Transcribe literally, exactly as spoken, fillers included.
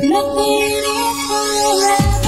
Nothing is forever.